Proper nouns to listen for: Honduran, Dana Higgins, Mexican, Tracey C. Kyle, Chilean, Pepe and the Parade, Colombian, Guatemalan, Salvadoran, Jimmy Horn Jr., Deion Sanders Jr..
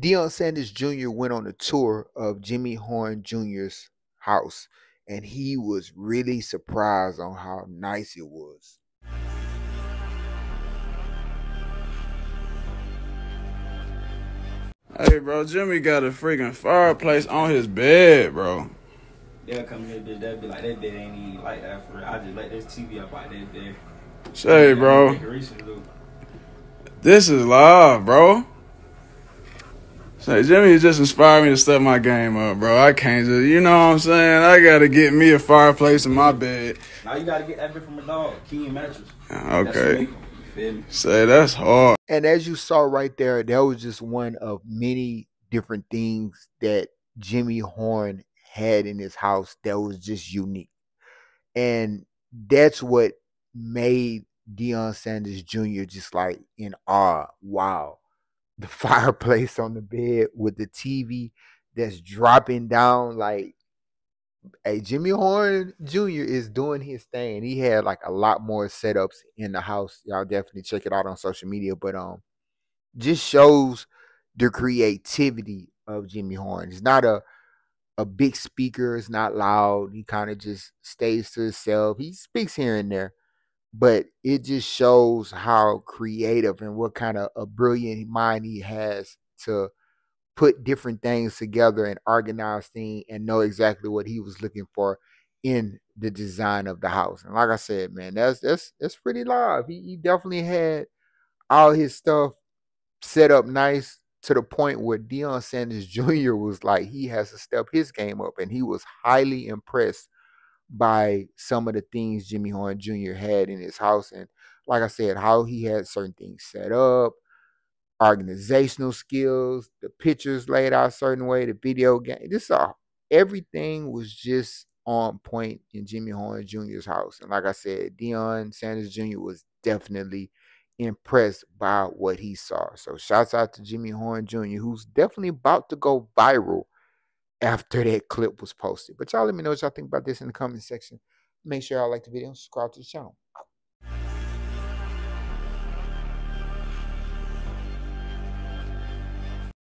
Deion Sanders Jr. went on a tour of Jimmy Horn Jr.'s house, and he was really surprised on how nice it was. Hey, bro, Jimmy got a freaking fireplace on his bed, bro. They'll come here, bitch, they'll be like, that bed ain't even like that for real. I just let this TV up out that bed. Say, bro. This is live, bro. Say, Jimmy just inspired me to step my game up, bro. I can't just, you know what I'm saying? I got to get me a fireplace in my bed. Now you got to get that bit from a dog, king mattress. Okay. Say, that's hard. And as you saw right there, that was just one of many different things that Jimmy Horn had in his house that was just unique. And that's what made Deion Sanders Jr. just like in awe. Wow. The fireplace on the bed with the TV that's dropping down. Like, hey, Jimmy Horn Jr. is doing his thing. He had like a lot more setups in the house. Y'all definitely check it out on social media. But just shows the creativity of Jimmy Horn. It's not a big speaker. It's not loud. He kind of just stays to himself. He speaks here and there, but it just shows how creative and what kind of a brilliant mind he has to put different things together and organize things and know exactly what he was looking for in the design of the house. And like I said, man, that's pretty live. He definitely had all his stuff set up nice, to the point where Deion Sanders Jr. was like, he has to step his game up. And he was highly impressed by some of the things Jimmy Horn Jr. had in his house. And like I said, how he had certain things set up, organizational skills, the pictures laid out a certain way, the video game. Everything was just on point in Jimmy Horn Jr.'s house. And like I said, Deion Sanders Jr. was definitely impressed by what he saw. So shouts out to Jimmy Horn Jr., who's definitely about to go viral after that clip was posted. But y'all let me know what y'all think about this in the comment section. Make sure y'all like the video and subscribe to the channel.